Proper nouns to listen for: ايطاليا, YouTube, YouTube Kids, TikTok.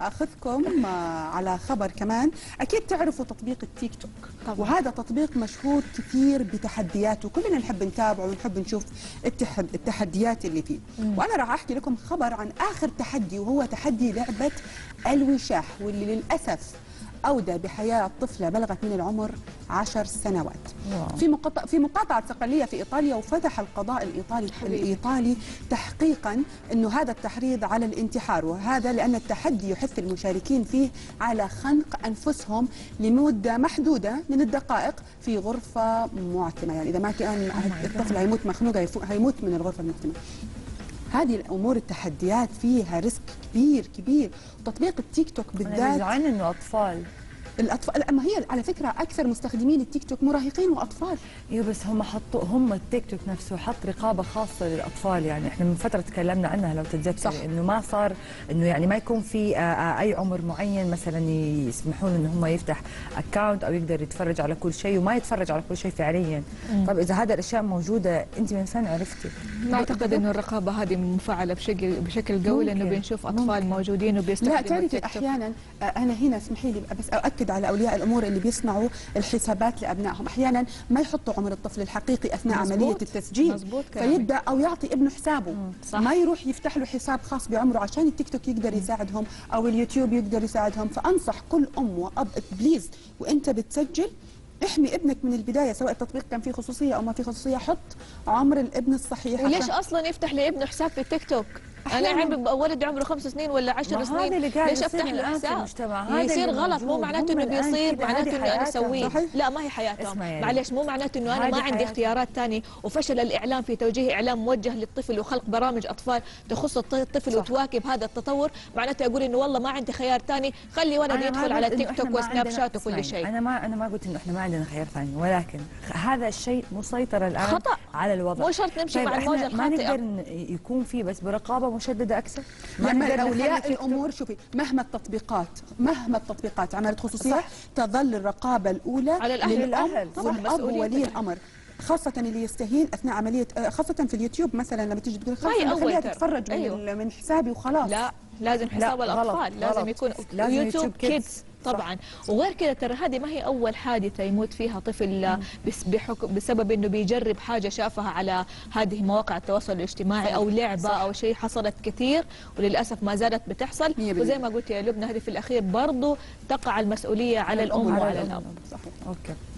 أخذكم على خبر كمان. أكيد تعرفوا تطبيق التيك توك طبعا. وهذا تطبيق مشهور كثير بتحدياته، كلنا نحب نتابعه ونحب نشوف التحديات اللي فيه. وأنا راح أحكي لكم خبر عن آخر تحدي، وهو تحدي لعبة الوشاح، واللي للأسف أودى بحياة طفلة بلغت من العمر 10 سنوات. في مقاطعة صقلية في إيطاليا، وفتح القضاء الإيطالي تحقيقا أنه هذا التحريض على الانتحار، وهذا لأن التحدي يحث المشاركين فيه على خنق أنفسهم لمدة محدودة من الدقائق في غرفة معتمة. يعني إذا ما كان الطفل هيموت مخنوق، هيموت من الغرفة المعتمة. هذه الامور التحديات فيها ريسك كبير، وتطبيق التيك توك بالذات انا زعلان انه الاطفال، اما هي على فكره اكثر مستخدمين التيك توك مراهقين واطفال. ايوه بس هم حطوا، هم التيك توك نفسه حط رقابه خاصه للاطفال. يعني احنا من فتره تكلمنا عنها لو تتذكري، انه ما صار انه يعني ما يكون في اي عمر معين مثلا يسمحون ان هم يفتح اكونت او يقدر يتفرج على كل شيء، وما يتفرج على كل شيء فعليا. طب اذا هذا الاشياء موجوده انت من فين عرفتي؟ ما اعتقد انه الرقابه هذه منفعله بشكل قوي، لانه بنشوف اطفال موجودين وبيستخدموا. لا تعرفي احيانا انا هنا اسمحي لي بس أؤكد على أولياء الأمور اللي بيصنعوا الحسابات لأبنائهم، أحياناً ما يحطوا عمر الطفل الحقيقي أثناء عملية التسجيل، فيبدأ أو يعطي ابنه حسابه، ما يروح يفتح له حساب خاص بعمره، عشان التيك توك يقدر يساعدهم أو اليوتيوب يقدر يساعدهم. فأنصح كل أم وأب، بليز وأنت بتسجل احمي ابنك من البدايه، سواء التطبيق كان فيه خصوصيه او ما فيه خصوصيه، حط عمر الابن الصحيح. وليش اصلا يفتح لابنه حساب في التيك توك؟ انا عمري ولد عمره 5 سنين ولا 10 سنين، ليش افتح له حساب؟ يصير غلط، مو معناته انه بيصير معناته انه انا اسويه، لا ما هي حياتهم. معلش، مو معناته انه انا ما عندي اختيارات ثانيه. وفشل الاعلام في توجيه اعلام موجه للطفل وخلق برامج اطفال تخص الطفل وتواكب هذا التطور، معناته اقول انه والله ما عندي خيار ثاني، خلي ولدي يدخل على تيك توك وسناب شات وكل شيء. انا ما قلت انه احنا ما عندنا خيار ثاني، ولكن هذا الشيء مسيطرة الآن خطأ على الوضع. مو شرط نمشي مع الموجة الخاطئة. ما نقدر يكون في بس برقابة مشددة أكثر. لما أولياء الأمور، شوفي مهما التطبيقات عملت خصوصية، صح. تظل الرقابة الأولى على الأهل والأب وولي الأمر، خاصة اللي يستهين أثناء عملية، خاصة في اليوتيوب مثلا لما تيجي تقول خليها تتفرج من حسابي وخلاص، لا لازم حساب الأطفال لازم يكون يوتيوب كيدز طبعا. وغير كذا ترى هذه ما هي أول حادثة يموت فيها طفل بسبب أنه بيجرب حاجة شافها على هذه مواقع التواصل الاجتماعي أو لعبة أو شيء. حصلت كثير وللأسف ما زالت بتحصل. وزي ما قلت يا لبنى، هذه في الأخير برضو تقع المسؤولية على الأم وعلى الأب. صحيح. أوكي.